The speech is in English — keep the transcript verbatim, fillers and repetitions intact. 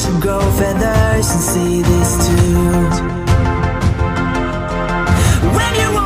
should grow feathers and see this too. When you